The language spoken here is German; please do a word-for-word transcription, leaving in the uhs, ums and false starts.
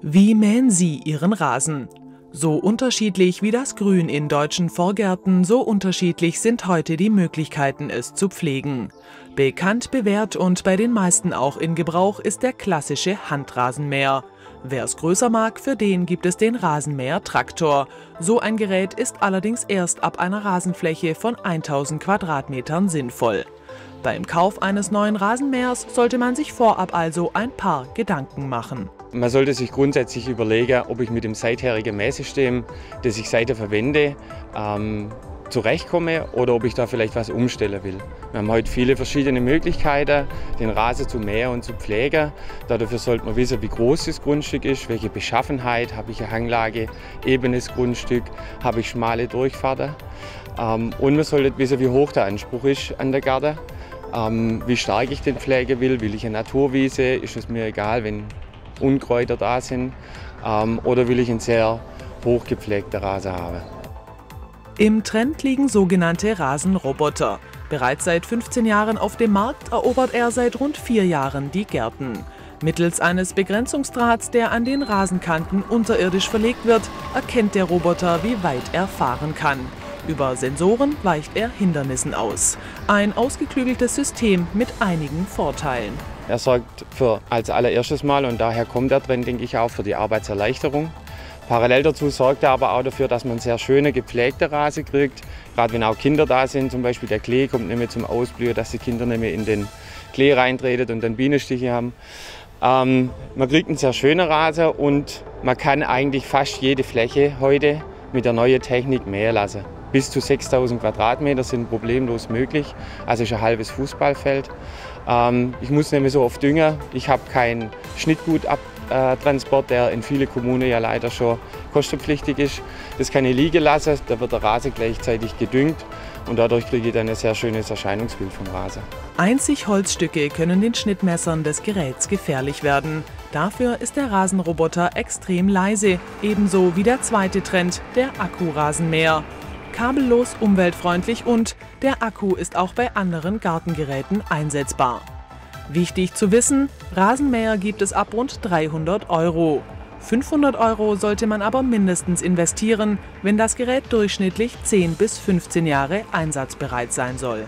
Wie mähen Sie Ihren Rasen? So unterschiedlich wie das Grün in deutschen Vorgärten, so unterschiedlich sind heute die Möglichkeiten, es zu pflegen. Bekannt, bewährt und bei den meisten auch in Gebrauch ist der klassische Handrasenmäher. Wer es größer mag, für den gibt es den Rasenmäher-Traktor. So ein Gerät ist allerdings erst ab einer Rasenfläche von tausend Quadratmetern sinnvoll. Beim Kauf eines neuen Rasenmähers sollte man sich vorab also ein paar Gedanken machen. Man sollte sich grundsätzlich überlegen, ob ich mit dem seitherigen Mähsystem, das ich seither verwende, ähm, zurechtkomme oder ob ich da vielleicht was umstellen will. Wir haben heute viele verschiedene Möglichkeiten, den Rasen zu mähen und zu pflegen. Dafür sollte man wissen, wie groß das Grundstück ist, welche Beschaffenheit, habe ich eine Hanglage, ebenes Grundstück, habe ich schmale Durchfahrten. Ähm, und man sollte wissen, wie hoch der Anspruch ist an der Garde, ähm, wie stark ich den pflegen will, will ich eine Naturwiese, ist es mir egal, wenn Unkräuter da sind, ähm, oder will ich einen sehr hochgepflegten Rasen haben. Im Trend liegen sogenannte Rasenroboter. Bereits seit fünfzehn Jahren auf dem Markt, erobert er seit rund vier Jahren die Gärten. Mittels eines Begrenzungsdrahts, der an den Rasenkanten unterirdisch verlegt wird, erkennt der Roboter, wie weit er fahren kann. Über Sensoren weicht er Hindernissen aus. Ein ausgeklügeltes System mit einigen Vorteilen. Er sorgt für als allererstes Mal, und daher kommt der Trend, denke ich, auch für die Arbeitserleichterung. Parallel dazu sorgt er aber auch dafür, dass man sehr schöne, gepflegte Rasen kriegt. Gerade wenn auch Kinder da sind, zum Beispiel der Klee kommt nicht mehr zum Ausblühen, dass die Kinder nicht mehr in den Klee reintreten und dann Bienenstiche haben. Ähm, man kriegt einen sehr schönen Rasen und man kann eigentlich fast jede Fläche heute mit der neuen Technik mähen lassen. Bis zu sechstausend Quadratmeter sind problemlos möglich, also ist ein halbes Fußballfeld. Ähm, ich muss nicht mehr so oft düngen, ich habe keinen Schnittgutabtransport, der in vielen Kommunen ja leider schon kostenpflichtig ist. Das kann ich liegen lassen, da wird der Rasen gleichzeitig gedüngt und dadurch kriege ich dann ein sehr schönes Erscheinungsbild vom Rasen. Einzig Holzstücke können den Schnittmessern des Geräts gefährlich werden. Dafür ist der Rasenroboter extrem leise, ebenso wie der zweite Trend, der Akkurasenmäher. Kabellos, umweltfreundlich und der Akku ist auch bei anderen Gartengeräten einsetzbar. Wichtig zu wissen, Rasenmäher gibt es ab rund dreihundert Euro. fünfhundert Euro sollte man aber mindestens investieren, wenn das Gerät durchschnittlich zehn bis fünfzehn Jahre einsatzbereit sein soll.